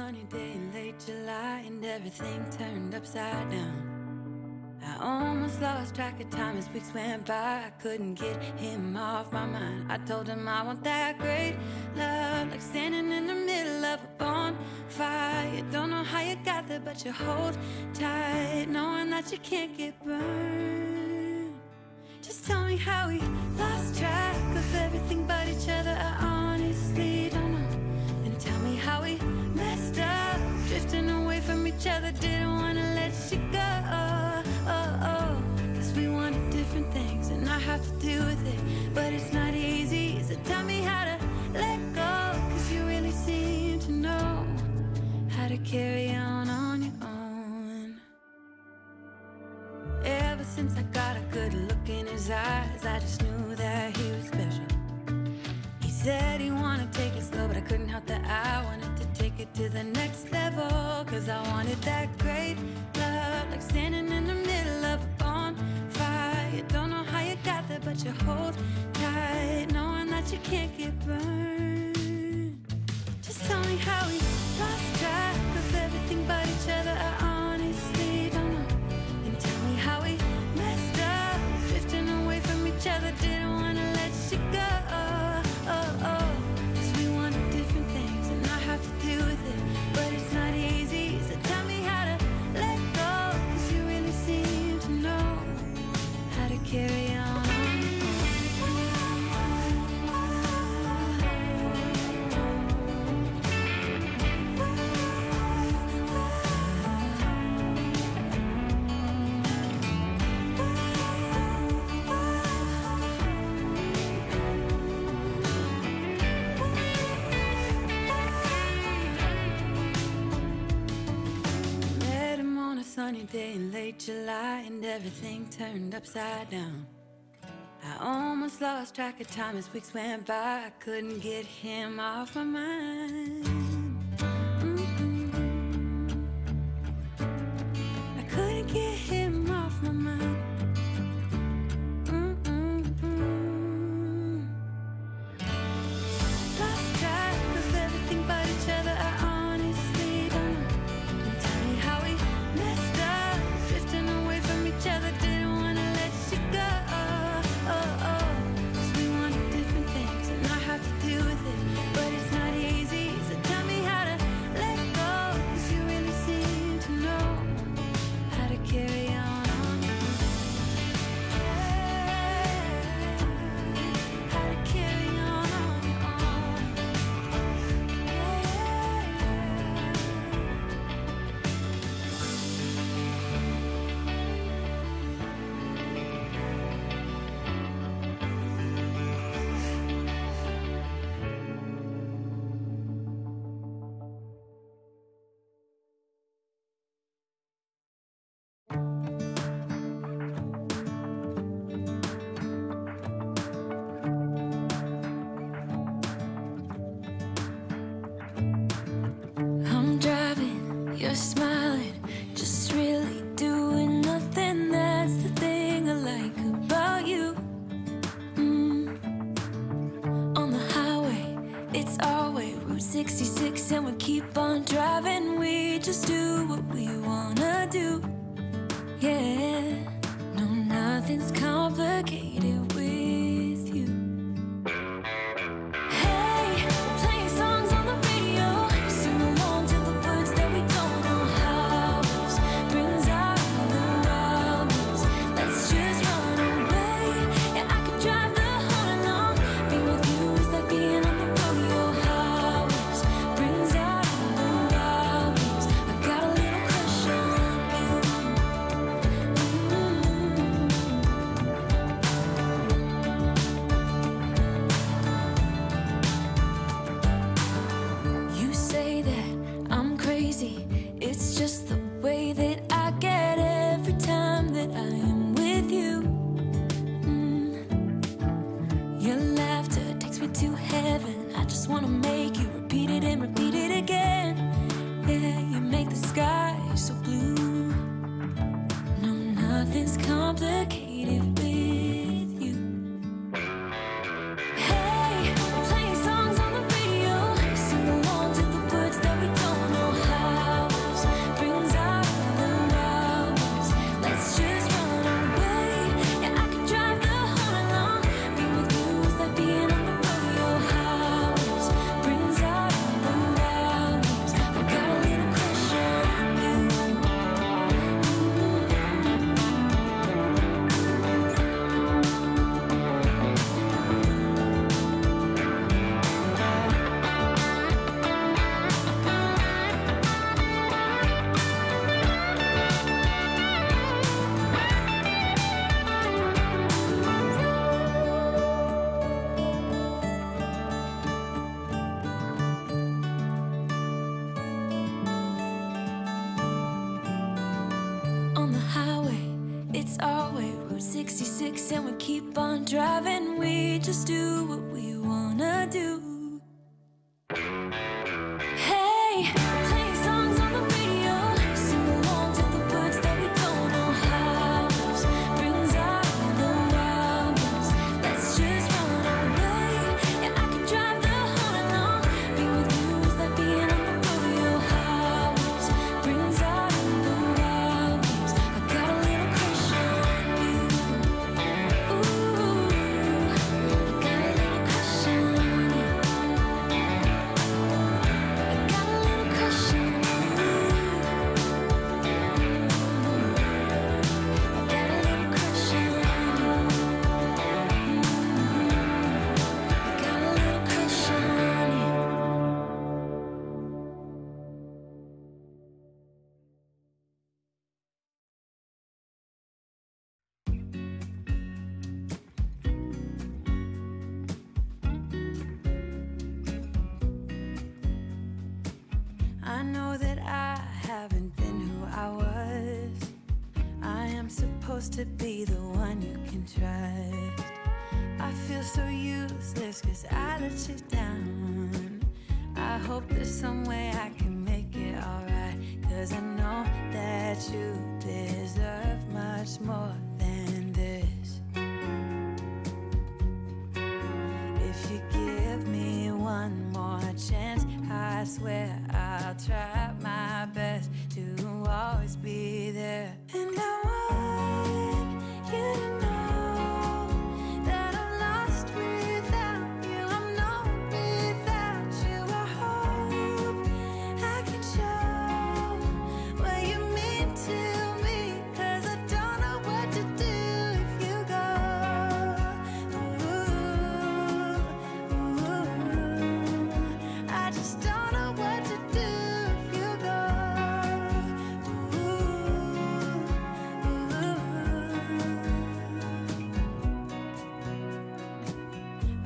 sunny day in late July, and everything turned upside down. I almost lost track of time as weeks went by. I couldn't get him off my mind. I told him I want that great love, like standing in the middle of a bonfire. You don't know how you got there, but you hold tight, knowing that you can't get burned. Just tell me how we lost track of everything but each other. I honestly don't know. Tell me how we messed up, drifting away from each other. Didn't wanna let you go, cause we wanted different things, and I have to deal with it, but it's not easy. So tell me how to let go, cause you really seem to know how to carry on your own. Ever since I got a good look in his eyes, I just knew that he was special. Said he wanted to take it slow, but I couldn't help that I wanted to take it to the next level. Cause I wanted that great love, like standing in the middle of a bonfire. You don't know how you got there, but you hold tight, knowing that you can't get burned. Just tell me how we lost track of everything but each other. I honestly don't know. And tell me how we messed up, drifting away from each other. Didn't wanna let you go. Cause we wanted different things, and I have to deal with it, but it's not easy. So tell me how to let go, cause you really seem to know how to carry on. Sunny day in late July, and everything turned upside down. I almost lost track of time as weeks went by. I couldn't get him off my mind. I couldn't get him off my mind. Lost track of everything but each other. I we don't know. not driving, we just do what we wanna do. I know that I haven't been who I was. I am supposed to be the one you can trust. I feel so useless cause I let you down. I hope there's some way I can make it alright, cause I know that you deserve much more than this. If you give me one more chance, I swear I'll try my best to always be there. And I want you to know that I'm lost without you. I'm not without you. I hope I can show what you mean to me, cause I don't know what to do if you go. Ooh, ooh, I just don't.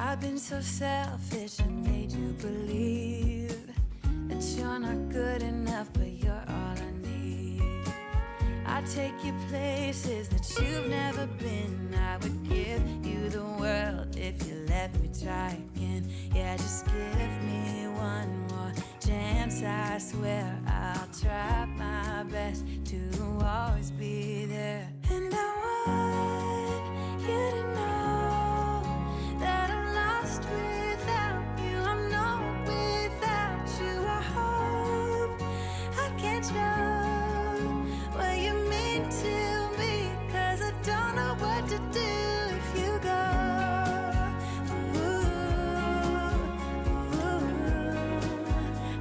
I've been so selfish and made you believe that you're not good enough, but you're all I need. I take you places that you've never been. I would give you the world if you let me try again. Yeah, just give me one more chance. I swear I'll try my best to always be there. And I want you to know what you mean to me, cause I don't know what to do if you go. Ooh, ooh,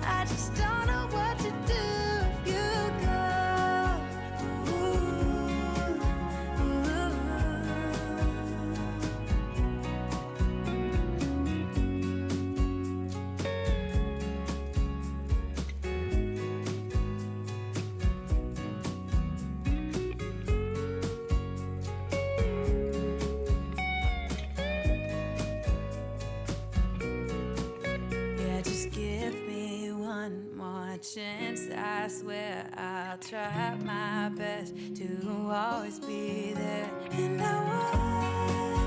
I just don't know what to do if you go. Ooh, chance, I swear I'll try my best to always be there. And I will.